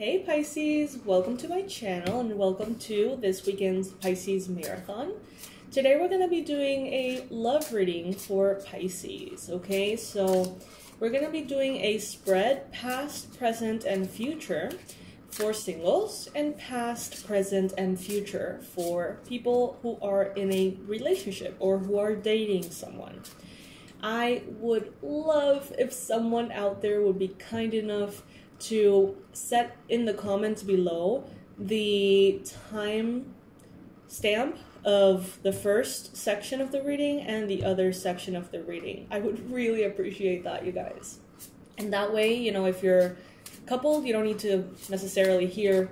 Hey Pisces, welcome to my channel and welcome to this weekend's Pisces Marathon. Today we're going to be doing a love reading for Pisces, okay? So we're going to be doing a spread past, present, and future for singles and past, present, and future for people who are in a relationship or who are dating someone. I would love if someone out there would be kind enough to set in the comments below the time stamp of the first section of the reading and the other section of the reading. I would really appreciate that, you guys. And that way, you know, if you're coupled, you don't need to necessarily hear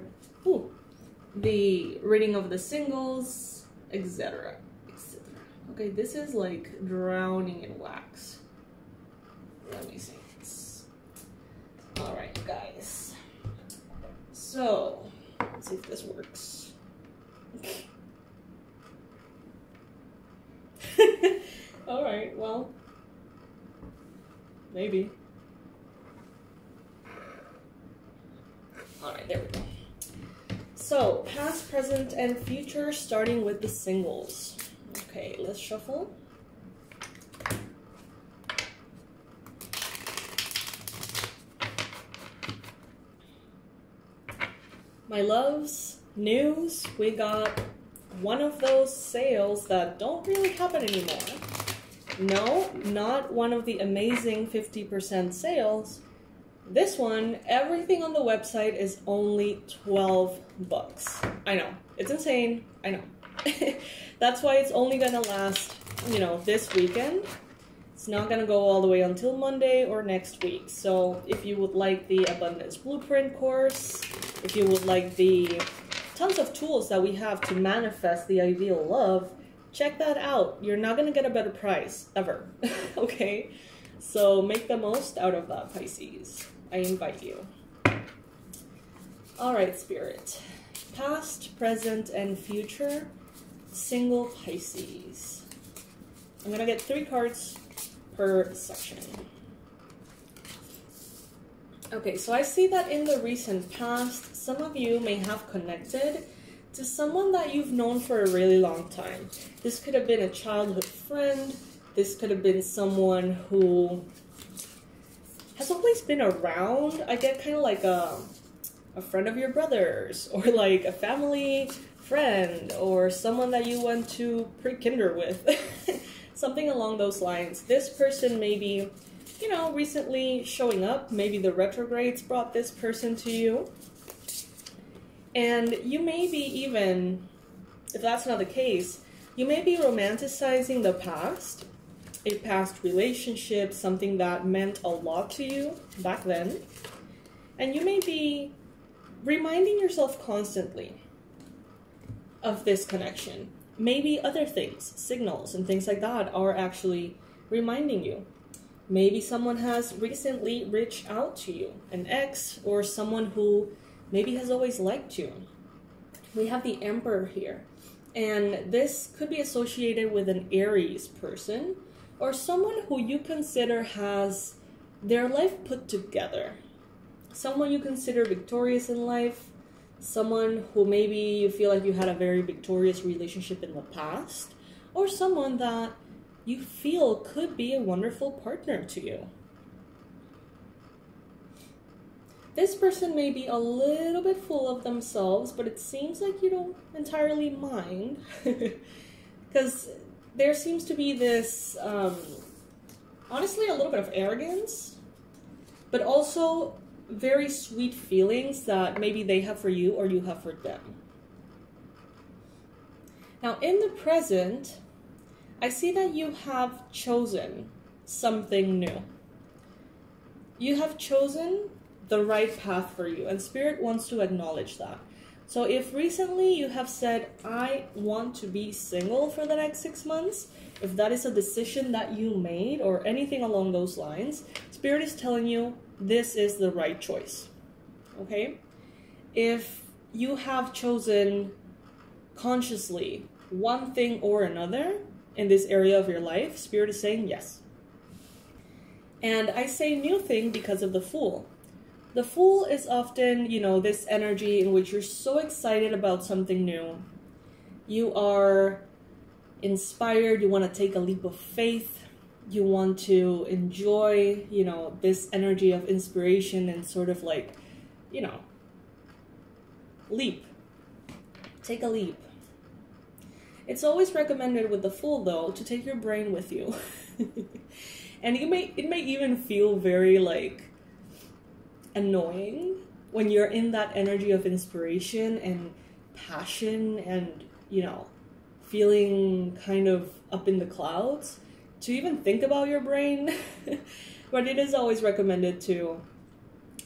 the reading of the singles, etc., etc. Okay, this is like drowning in wax. Let me see. All right, you guys. So, let's see if this works. All right, well, maybe. All right, there we go. So, past, present, and future, starting with the singles. Okay, let's shuffle. My loves, news, we got one of those sales that don't really happen anymore. No, not one of the amazing 50% sales. This one, everything on the website is only 12 bucks. I know, it's insane, I know. That's why it's only gonna last, you know, this weekend. It's not gonna go all the way until Monday or next week. So if you would like the Abundance Blueprint course, if you would like the tons of tools that we have to manifest the ideal love, check that out. You're not going to get a better price ever, okay? So make the most out of that, Pisces. I invite you. All right, Spirit. Past, present, and future single Pisces. I'm going to get 3 cards per section. Okay, so I see that in the recent past, some of you may have connected to someone that you've known for a really long time. This could have been a childhood friend. This could have been someone who has always been around. I get kind of like a friend of your brother's, or like a family friend, or someone that you went to pre-kinder with. Something along those lines. This person may be, you know, recently showing up. Maybe the retrogrades brought this person to you. And you may be even, if that's not the case, you may be romanticizing the past, a past relationship, something that meant a lot to you back then. And you may be reminding yourself constantly of this connection. Maybe other things, signals and things like that, are actually reminding you. Maybe someone has recently reached out to you, an ex, or someone who maybe has always liked you. We have the Emperor here, and this could be associated with an Aries person, or someone who you consider has their life put together. Someone you consider victorious in life, someone who maybe you feel like you had a very victorious relationship in the past, or someone that you feel could be a wonderful partner to you. This person may be a little bit full of themselves, but it seems like you don't entirely mind, because there seems to be this, honestly, a little bit of arrogance, but also very sweet feelings that maybe they have for you or you have for them. Now, in the present, I see that you have chosen something new. You have chosen the right path for you, and Spirit wants to acknowledge that. So if recently you have said, I want to be single for the next 6 months, if that is a decision that you made or anything along those lines, Spirit is telling you this is the right choice, okay? If you have chosen consciously one thing or another in this area of your life, Spirit is saying yes. And I say new thing because of the Fool. The Fool is often, you know, this energy in which you're so excited about something new. You are inspired. You want to take a leap of faith. You want to enjoy, you know, this energy of inspiration and sort of like, you know, leap. Take a leap. It's always recommended with the Fool, though, to take your brain with you. And it may even feel very, like, annoying when you're in that energy of inspiration and passion and, you know, feeling kind of up in the clouds, to even think about your brain. But it is always recommended to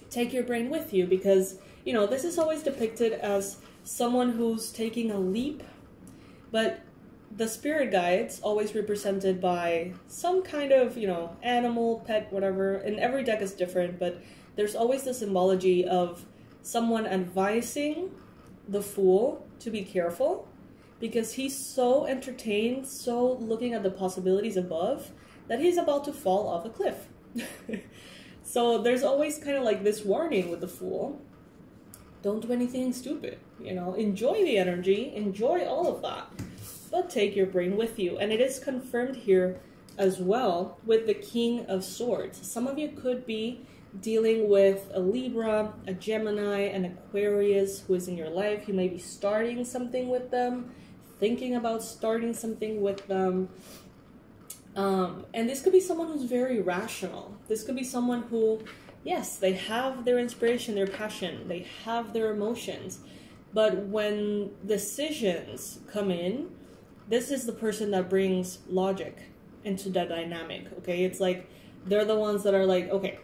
take your brain with you because, you know, this is always depicted as someone who's taking a leap, but the spirit guides always represented by some kind of, you know, animal, pet, whatever, and every deck is different, but there's always the symbology of someone advising the Fool to be careful because he's so entertained, so looking at the possibilities above, that he's about to fall off a cliff. So there's always kind of like this warning with the Fool. Don't do anything stupid, you know, enjoy the energy, enjoy all of that, but take your brain with you. And it is confirmed here as well with the King of Swords. Some of you could be dealing with a Libra, a Gemini, an Aquarius who is in your life. You may be starting something with them, thinking about starting something with them. And this could be someone who's very rational. This could be someone who, yes, they have their inspiration, their passion, they have their emotions. But when decisions come in, this is the person that brings logic into that dynamic, okay? It's like, they're the ones that are like, okay,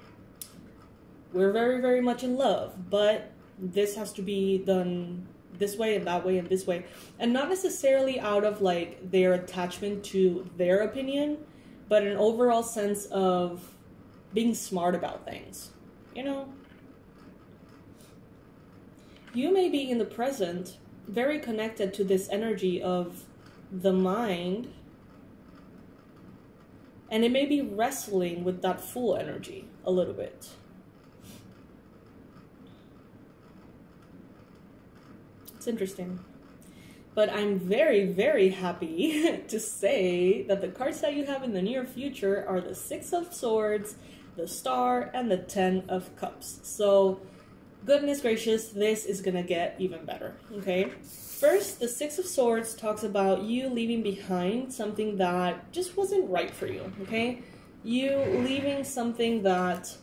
we're very, very much in love, but this has to be done this way and that way and this way. And not necessarily out of like their attachment to their opinion, but an overall sense of being smart about things, you know? You may be in the present very connected to this energy of the mind, and it may be wrestling with that Fool energy a little bit. It's interesting, but I'm very, very happy to say that the cards that you have in the near future are the Six of Swords, the Star, and the Ten of Cups. So goodness gracious, this is gonna get even better, okay? First, the Six of Swords talks about you leaving behind something that just wasn't right for you, okay? You leaving something that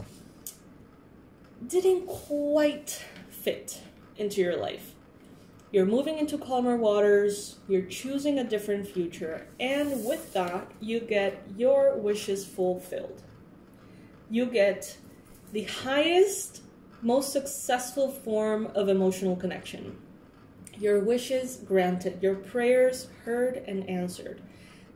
didn't quite fit into your life. You're moving into calmer waters, you're choosing a different future, and with that, you get your wishes fulfilled. You get the highest, most successful form of emotional connection. Your wishes granted, your prayers heard and answered.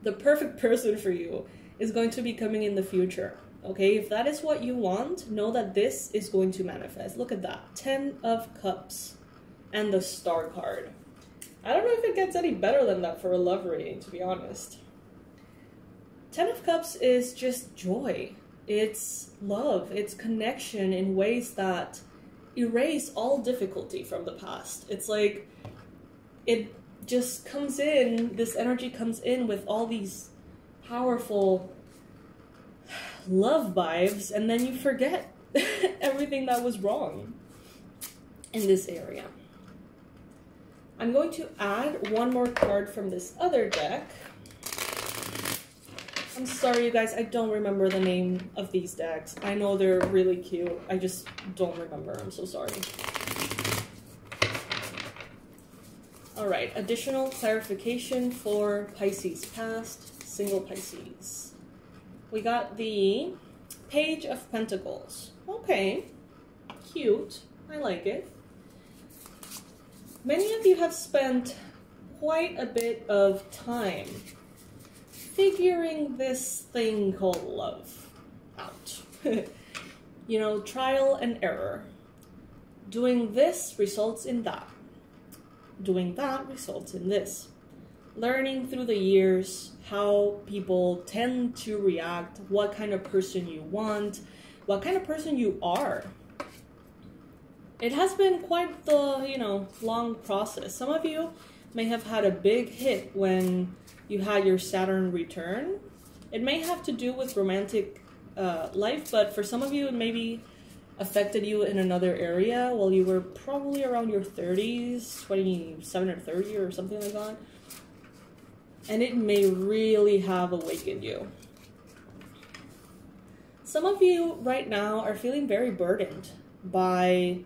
The perfect person for you is going to be coming in the future, okay? If that is what you want, know that this is going to manifest. Look at that, Ten of Cups. And the Star card. I don't know if it gets any better than that for a love reading, to be honest. Ten of Cups is just joy. It's love. It's connection in ways that erase all difficulty from the past. It's like, it just comes in, this energy comes in with all these powerful love vibes, and then you forget everything that was wrong in this area. I'm going to add one more card from this other deck. I'm sorry, you guys, I don't remember the name of these decks. I know they're really cute. I just don't remember. I'm so sorry. All right, additional clarification for Pisces past, single Pisces. We got the Page of Pentacles. Okay, cute. I like it. Many of you have spent quite a bit of time figuring this thing called love out. You know, trial and error. Doing this results in that. Doing that results in this. Learning through the years how people tend to react, what kind of person you want, what kind of person you are. It has been quite the, you know, long process. Some of you may have had a big hit when you had your Saturn return. It may have to do with romantic life, but for some of you, it may be affected you in another area. Well, you were probably around your 30s, 27 or 30 or something like that. And it may really have awakened you. Some of you right now are feeling very burdened by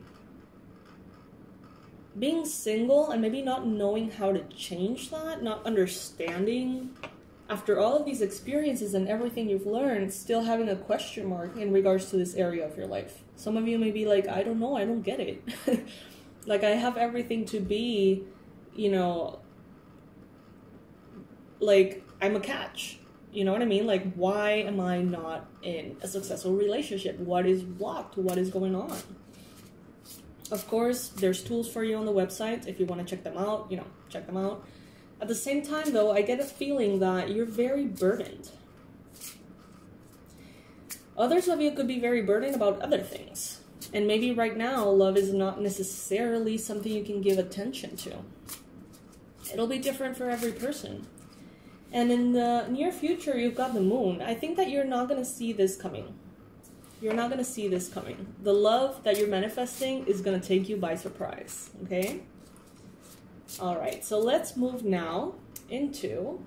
being single and maybe not knowing how to change that, not understanding after all of these experiences and everything you've learned, still having a question mark in regards to this area of your life. Some of you may be like, I don't know, I don't get it. Like, I have everything to be, you know, like, I'm a catch. You know what I mean? Like, why am I not in a successful relationship? What is blocked? What is going on? Of course, there's tools for you on the website. If you want to check them out, you know, check them out. At the same time, though, I get a feeling that you're very burdened. Others of you could be very burdened about other things. And maybe right now, love is not necessarily something you can give attention to. It'll be different for every person. And in the near future, you've got the moon. I think that you're not going to see this coming. You're not going to see this coming. The love that you're manifesting is going to take you by surprise, okay? All right, so let's move now into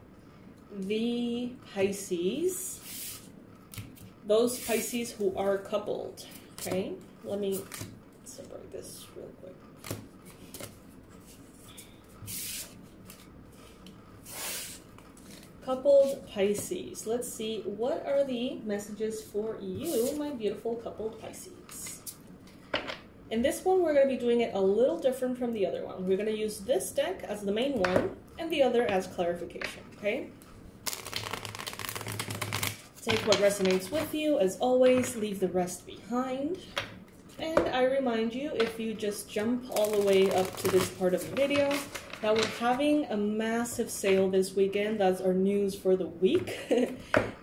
the Pisces. Those Pisces who are coupled, okay? Let me separate this real quick. Coupled Pisces. Let's see, what are the messages for you, my beautiful coupled Pisces? In this one, we're going to be doing it a little different from the other one. We're going to use this deck as the main one and the other as clarification, okay? Take what resonates with you. As always, leave the rest behind. And I remind you, if you just jump all the way up to this part of the video, that we're having a massive sale this weekend. That's our news for the week.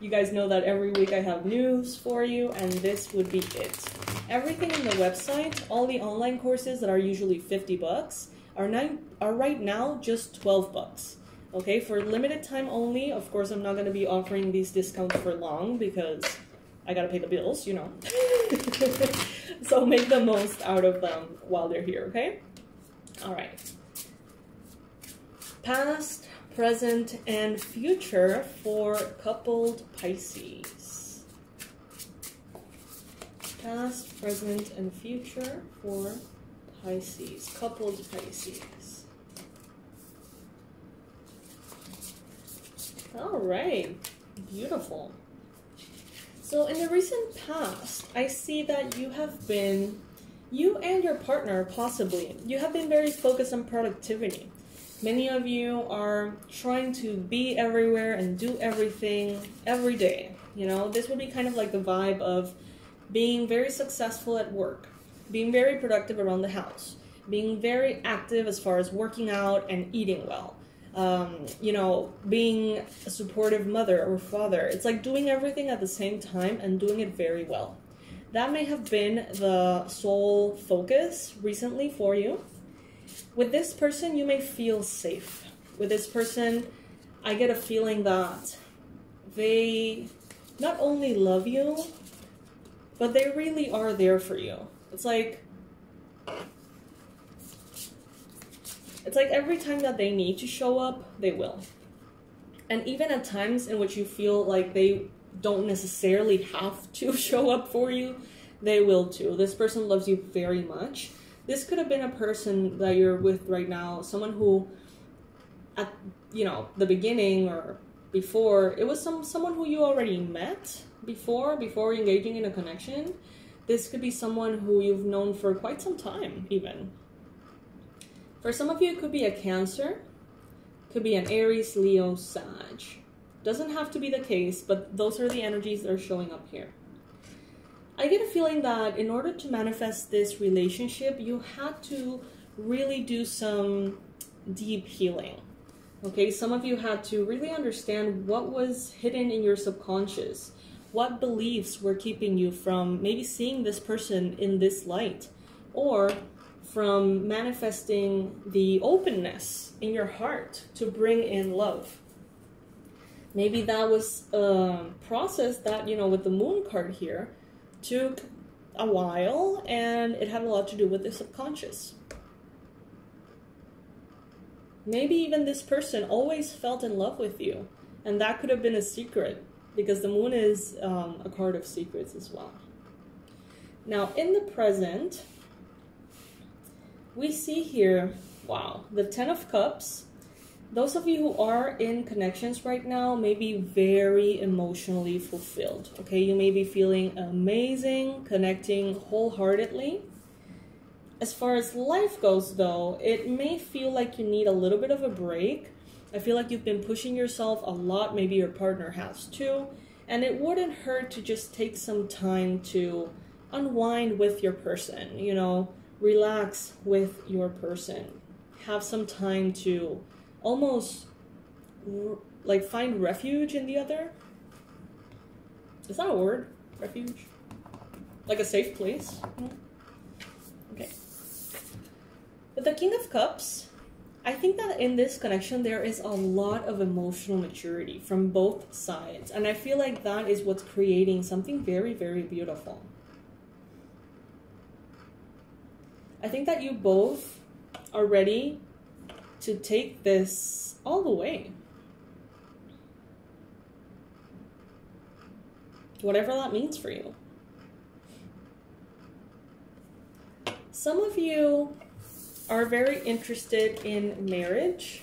You guys know that every week I have news for you, and this would be it. Everything on the website, all the online courses that are usually 50 bucks, are right now just 12 bucks. Okay, for limited time only. Of course, I'm not gonna be offering these discounts for long because I gotta pay the bills, you know. So make the most out of them while they're here, okay? All right. Past, present, and future for coupled Pisces. Past, present, and future for Pisces. Coupled Pisces. All right, beautiful. So in the recent past, I see that you have been, you and your partner possibly, you have been very focused on productivity. Many of you are trying to be everywhere and do everything every day. You know, this would be kind of like the vibe of being very successful at work, being very productive around the house, being very active as far as working out and eating well, you know, being a supportive mother or father. It's like doing everything at the same time and doing it very well. That may have been the sole focus recently for you. With this person, you may feel safe. With this person, I get a feeling that they not only love you, but they really are there for you. It's like every time that they need to show up, they will. And even at times in which you feel like they don't necessarily have to show up for you, they will too. This person loves you very much. This could have been a person that you're with right now, someone who, at, you know, the beginning or before, it was someone who you already met before engaging in a connection. This could be someone who you've known for quite some time, even. For some of you, it could be a Cancer, could be an Aries, Leo, Sag. Doesn't have to be the case, but those are the energies that are showing up here. I get a feeling that in order to manifest this relationship, you had to really do some deep healing, okay? Some of you had to really understand what was hidden in your subconscious, what beliefs were keeping you from maybe seeing this person in this light, or from manifesting the openness in your heart to bring in love. Maybe that was a process that, you know, with the moon card here, took a while, and it had a lot to do with the subconscious. Maybe even this person always felt in love with you, and that could have been a secret, because the moon is a card of secrets as well. Now, in the present, we see here, wow, the 10 of Cups. Those of you who are in connections right now may be very emotionally fulfilled, okay? You may be feeling amazing, connecting wholeheartedly. As far as life goes, though, it may feel like you need a little bit of a break. I feel like you've been pushing yourself a lot, maybe your partner has too, and it wouldn't hurt to just take some time to unwind with your person, you know, relax with your person, have some time to almost like find refuge in the other. Is that a word? Refuge? Like a safe place? Okay. With the King of Cups, I think that in this connection there is a lot of emotional maturity from both sides, and I feel like that is what's creating something very, very beautiful. I think that you both are ready to take this all the way. Whatever that means for you. Some of you are very interested in marriage,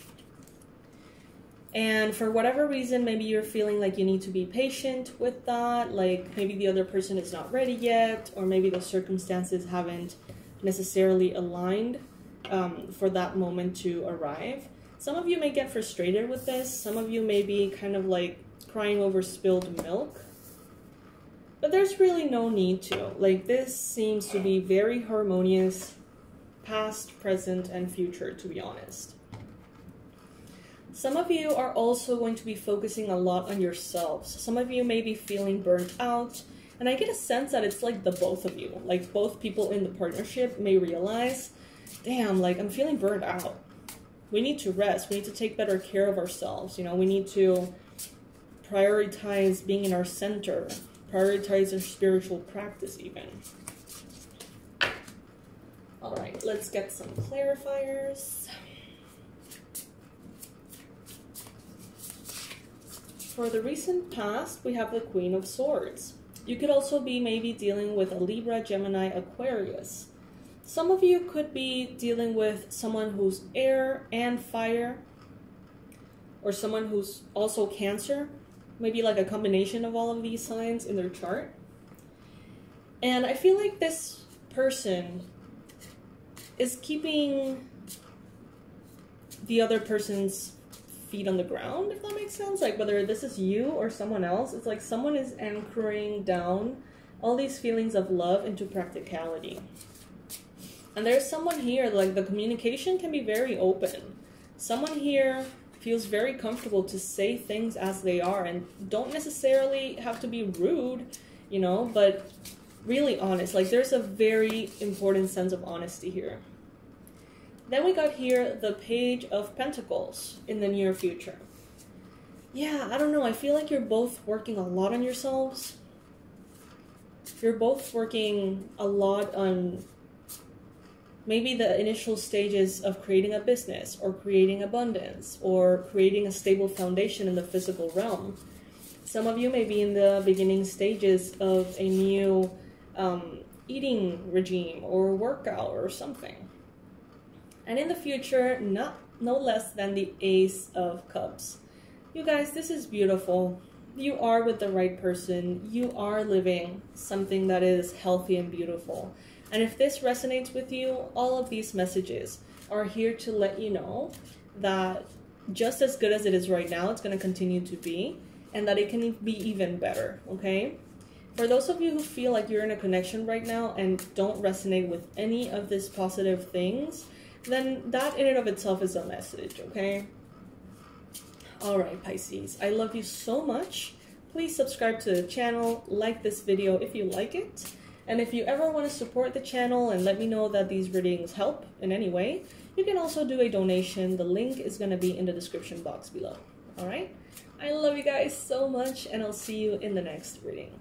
and for whatever reason, maybe you're feeling like you need to be patient with that, like maybe the other person is not ready yet, or maybe the circumstances haven't necessarily aligned for that moment to arrive. Some of you may get frustrated with this. Some of you may be kind of like crying over spilled milk, but there's really no need to. Like, this seems to be very harmonious, past, present, and future, to be honest. Some of you are also going to be focusing a lot on yourselves. Some of you may be feeling burnt out, and I get a sense that it's like the both of you, like both people in the partnership may realize, damn, like I'm feeling burnt out. We need to rest. We need to take better care of ourselves. You know, we need to prioritize being in our center, prioritize our spiritual practice even. All right, let's get some clarifiers. For the recent past, we have the Queen of Swords. You could also be maybe dealing with a Libra, Gemini, Aquarius. Some of you could be dealing with someone who's air and fire, or someone who's also Cancer, maybe like a combination of all of these signs in their chart. And I feel like this person is keeping the other person's feet on the ground, if that makes sense. Like, whether this is you or someone else, it's like someone is anchoring down all these feelings of love into practicality. And there's someone here, like the communication can be very open. Someone here feels very comfortable to say things as they are and don't necessarily have to be rude, you know, but really honest. Like, there's a very important sense of honesty here. Then we got here the Page of Pentacles in the near future. Yeah, I don't know. I feel like you're both working a lot on yourselves. You're both working a lot on maybe the initial stages of creating a business, or creating abundance, or creating a stable foundation in the physical realm. Some of you may be in the beginning stages of a new eating regime or workout or something. And in the future, no less than the Ace of Cups. You guys, this is beautiful. You are with the right person. You are living something that is healthy and beautiful. And if this resonates with you, all of these messages are here to let you know that just as good as it is right now, it's going to continue to be, and that it can be even better, okay? For those of you who feel like you're in a connection right now and don't resonate with any of these positive things, then that in and of itself is a message, okay? All right, Pisces, I love you so much. Please subscribe to the channel, like this video if you like it, And if you ever want to support the channel and let me know that these readings help in any way, you can also do a donation. The link is going to be in the description box below. All right? I love you guys so much, and I'll see you in the next reading.